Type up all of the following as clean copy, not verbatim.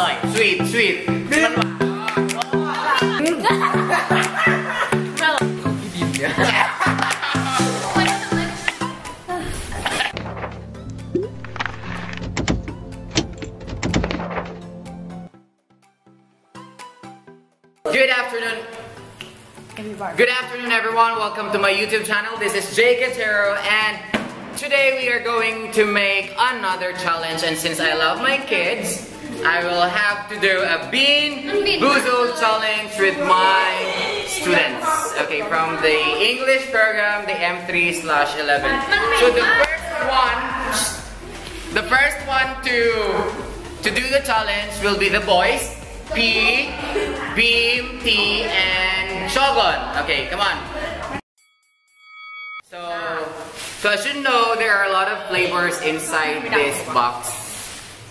ร่อย sweet sweet มันหวานพี่ดินเนี่ยGood afternoon. Good afternoon, everyone. Welcome to my YouTube channel. This is Jake Cachero, and today we are going to make another challenge. And since I love my kids, I will have to do a Bean Boozled challenge with my students. Okay, from the English program, the M3/11. So the first one to do the challenge will be the boys. P, Beam, T, and Shogun. Okay, come on. So as you know, there are a lot of flavors inside this box.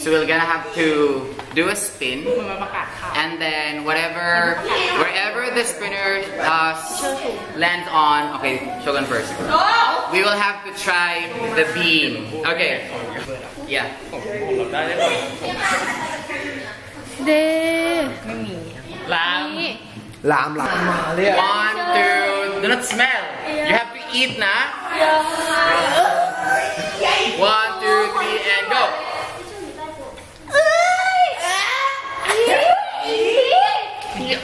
So we're gonna have to do a spin, and then wherever the spinner lands on. Okay, Shogun first. We will have to try the beam. Okay. Yeah. Lam. 1, 2, do not smell. You have to eat, na? 1, 2, 3, and go.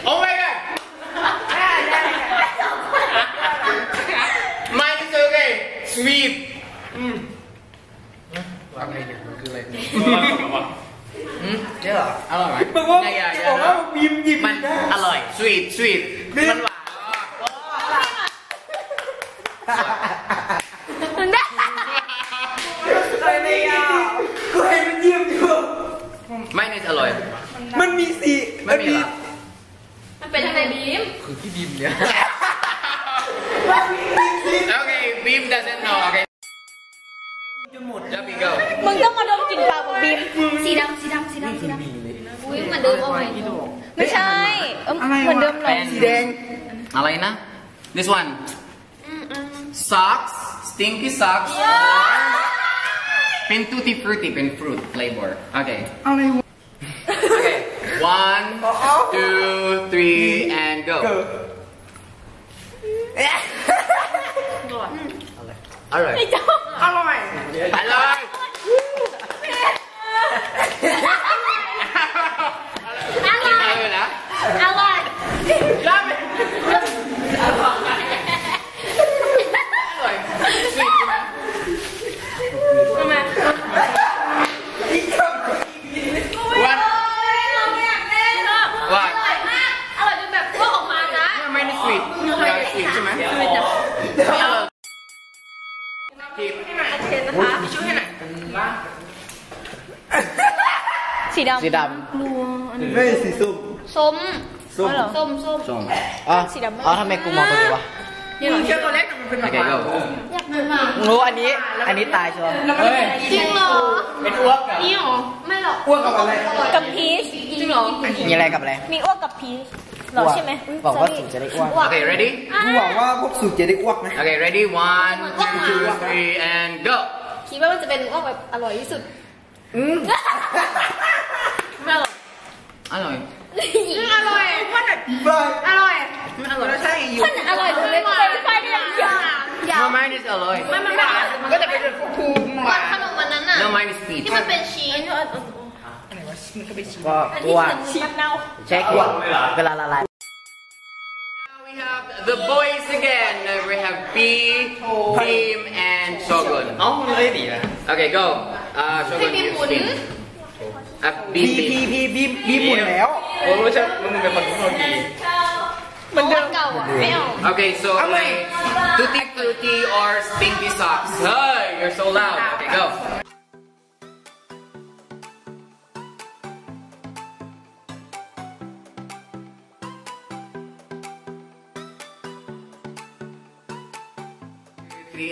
Oh my god! Mine is okay. Sweet. Sweet, sweet. Mine is alloy. Okay, Beam doesn't know. Okay. There we go. This one. Socks. Stinky socks. Pin tutti frutti. Pin fruit flavor. Okay. Okay. 1, 2, 3, and go. Alright. Alright. Okay, ready? Okay, ready? 1, 2, 3, and go. อร่อย mine is อร่อย No, mine is peach. ที่มันเป็นชีส We have the boys again. We have B, Beam, and Shogun. Okay, go. Shogun, you spin. Okay, so tutti frutti or stinky socks. Hey, you're so loud. Okay, go.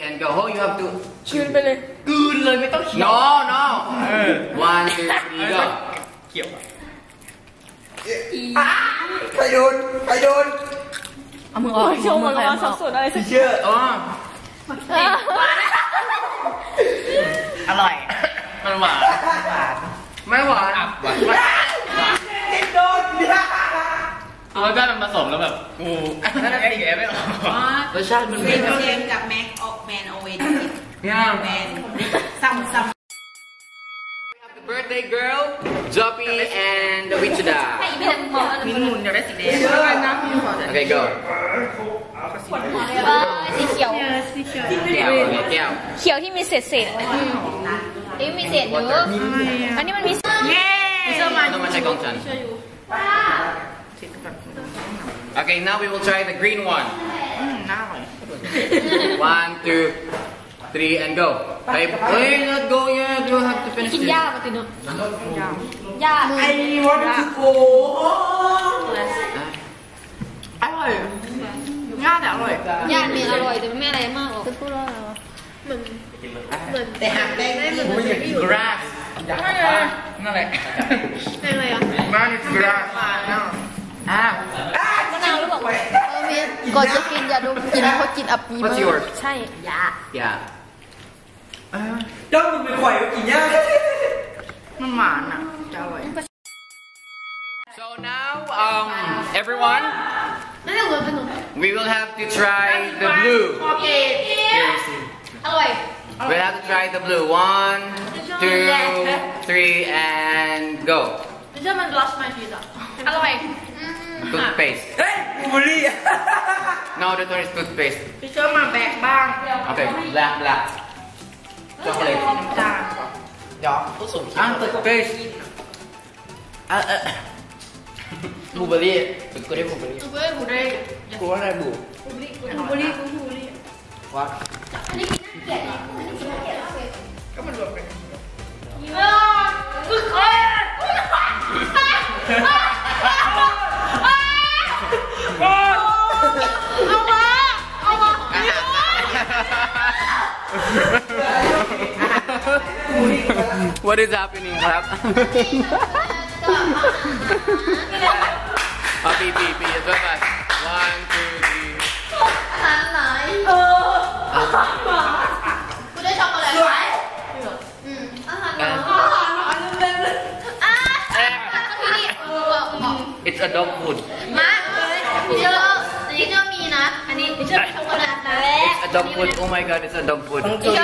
And go. Oh, you have to. No. 1, 2, 3, go. I don't. รสชาติมันผสมแล้วแบบกูนั่นแหละแกไม่ออกรสชาติมันเป็นเรียนกับแม็กออกแมนเอาเวนเนี่ยแมนซ้ำๆBirthday girl, Joppy and the Wichita. Okay, go. Okay, now we will try the green one. 1, 2, 3 and go. Hey, not go yet. You have to finish this. I want to go. It's grass. Don't be quiet. So now, everyone, we will have to try the blue. We'll have to try the blue. 1, 2, 3, and go. The German lost my pizza. Toothpaste. No, the one is toothpaste. The German back bang. Okay, black. Chocolate. Toothpaste. Blueberry. Blueberry. What? Come on, look. What is happening, crap? Happy baby, it's with us. 1, 2, 3. It's a dog food. It's a dog food. Oh my god, it's a dog food. Okay,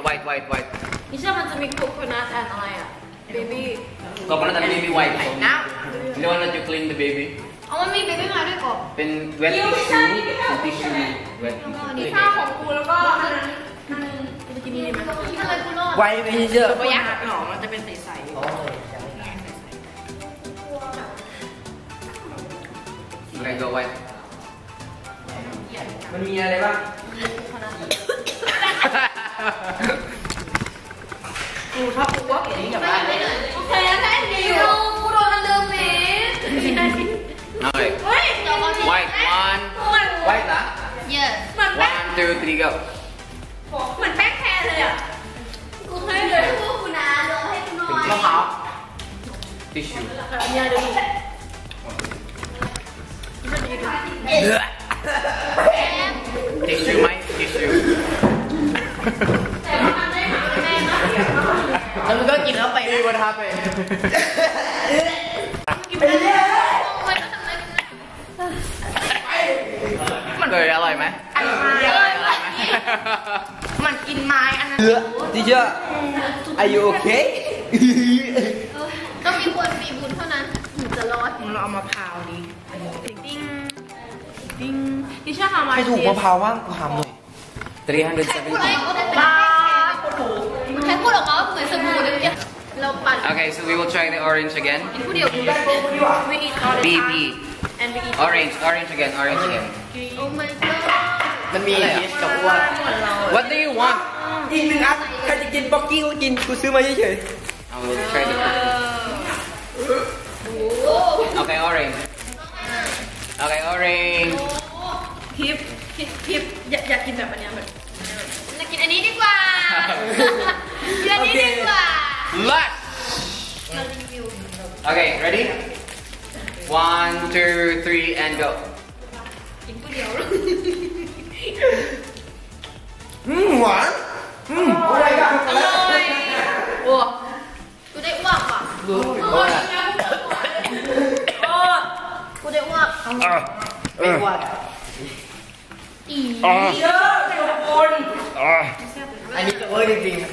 white. It's a coconut and baby. Coconut and baby white. You don't want to clean the baby. Oh, my baby, it's wet tissue. White tissue. Okay, go white. มันมีอะไรบ้างกูชอบกูว่าอย่างนี้อย่าไปแทนแทนดิวกูโดนมันลืมมิดเอาเลย white one white นะ yes 1, 2, 3 go เหมือนแป้งแทนเลยอ่ะกูให้เลยกูนะลงให้กูหน่อยมะพร้าวทิชชู่เนี่ยดูTissue, my tissue. I'm going to eat up. I know what happened. Are you okay? How much is it? 370. Okay, so we will try the orange again. BB. Orange again. Oh my god. Let me guess what. What do you want? I will try the. Okay, orange. Hip. Yeah, yeah, give that one. Okay, ready? 1, 2, 3, and go. What? What I got? What? Today, what? Wait, what? I need to order things.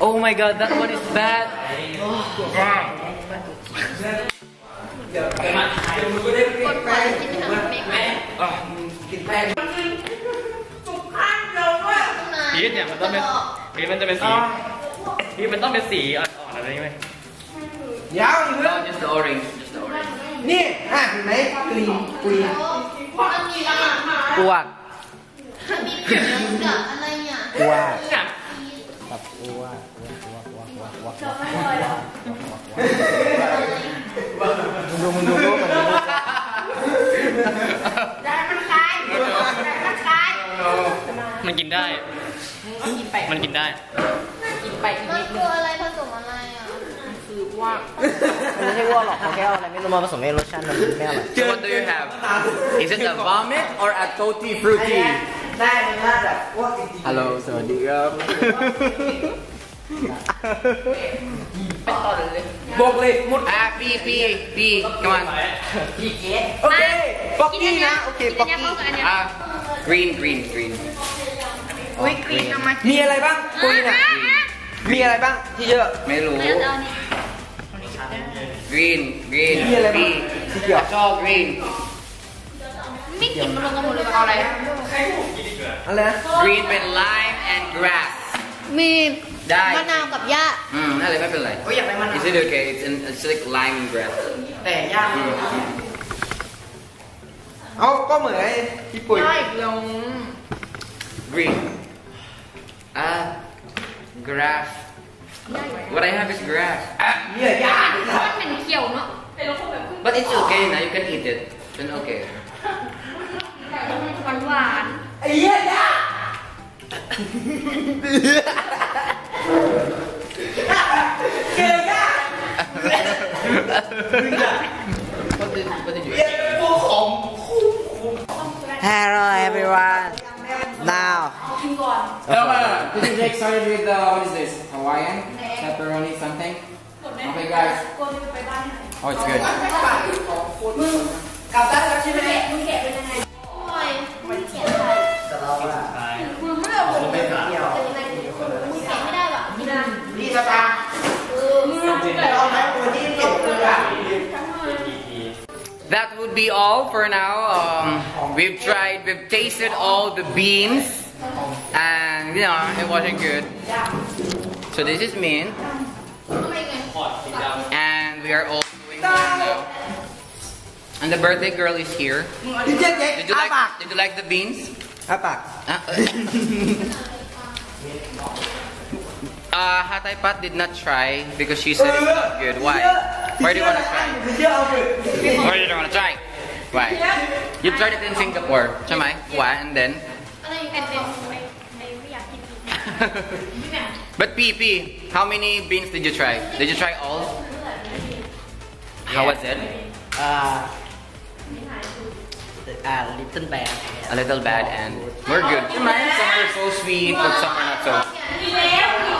Oh my god, that one is bad. Just the orange. Just the orange. So what do you have? Is it a vomit or a toti fruity? Hello, Sawadee-ram. Come on. Okay, green. Green. Green with lime and grass. Is it okay? It's like lime and grass. Green. Grass. What I have is grass. But it's okay now, you can eat it. It's okay. What did you eat? Hello everyone. Did you take started with the, what is this? Hawaiian? Pepperoni something? Okay guys. Oh, it's good. That would be all for now. We've tasted all the beans. And you know, it wasn't good. So this is Min. And we are all doing good now. And the birthday girl is here. Did you like the beans? Hataypat did not try because she said it's not good. Why? Why do you want to try? Why do you want to try? Why? You tried it in Singapore. Chamay? Why? And then? But PP, how many beans did you try? Did you try all? How was it? A little bad, and we're good. Some are so sweet, but some are not so.